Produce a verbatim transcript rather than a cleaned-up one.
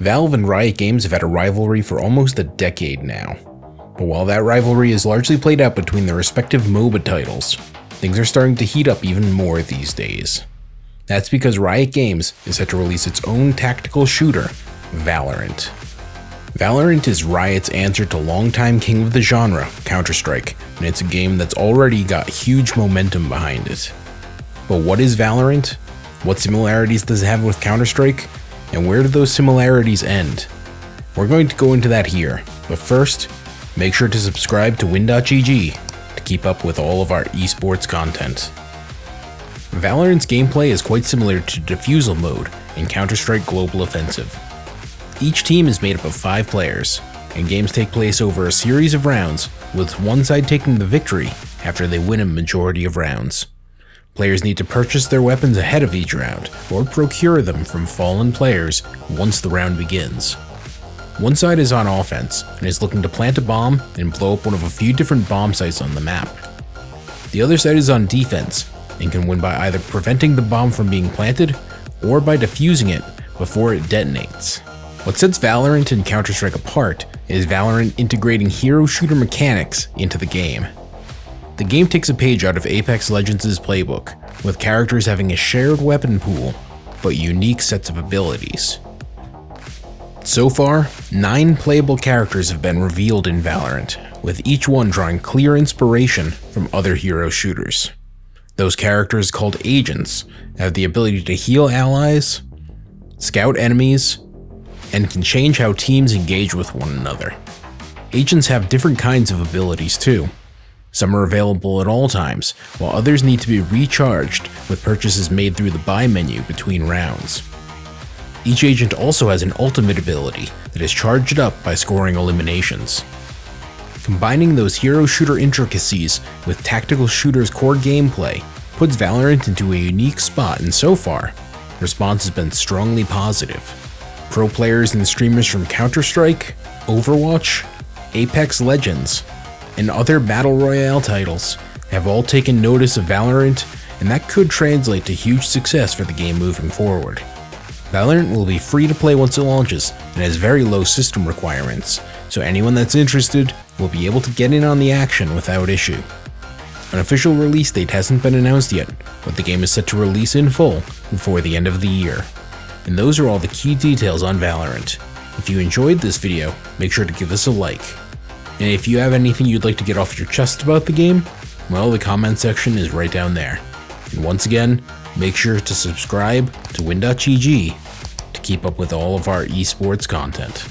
Valve and Riot Games have had a rivalry for almost a decade now. But while that rivalry is largely played out between their respective MOBA titles, things are starting to heat up even more these days. That's because Riot Games is set to release its own tactical shooter, Valorant. Valorant is Riot's answer to longtime king of the genre, Counter-Strike, and it's a game that's already got huge momentum behind it. But what is Valorant? What similarities does it have with Counter-Strike? And where do those similarities end? We're going to go into that here, but first, make sure to subscribe to Win dot G G to keep up with all of our esports content. Valorant's gameplay is quite similar to Defusal Mode in Counter-Strike Global Offensive. Each team is made up of five players, and games take place over a series of rounds, with one side taking the victory after they win a majority of rounds. Players need to purchase their weapons ahead of each round, or procure them from fallen players once the round begins. One side is on offense, and is looking to plant a bomb and blow up one of a few different bomb sites on the map. The other side is on defense, and can win by either preventing the bomb from being planted, or by defusing it before it detonates. What sets Valorant and Counter-Strike apart is Valorant integrating hero shooter mechanics into the game. The game takes a page out of Apex Legends' playbook, with characters having a shared weapon pool, but unique sets of abilities. So far, nine playable characters have been revealed in Valorant, with each one drawing clear inspiration from other hero shooters. Those characters, called agents, have the ability to heal allies, scout enemies, and can change how teams engage with one another. Agents have different kinds of abilities too. Some are available at all times, while others need to be recharged with purchases made through the buy menu between rounds. Each agent also has an ultimate ability that is charged up by scoring eliminations. Combining those hero shooter intricacies with tactical shooter's core gameplay puts Valorant into a unique spot, and so far, response has been strongly positive. Pro players and streamers from Counter-Strike, Overwatch, Apex Legends, and other Battle Royale titles have all taken notice of Valorant, and that could translate to huge success for the game moving forward. Valorant will be free to play once it launches and has very low system requirements, so anyone that's interested will be able to get in on the action without issue. An official release date hasn't been announced yet, but the game is set to release in full before the end of the year. And those are all the key details on Valorant. If you enjoyed this video, make sure to give us a like. And if you have anything you'd like to get off your chest about the game, well, the comment section is right down there. And once again, make sure to subscribe to Win dot G G to keep up with all of our esports content.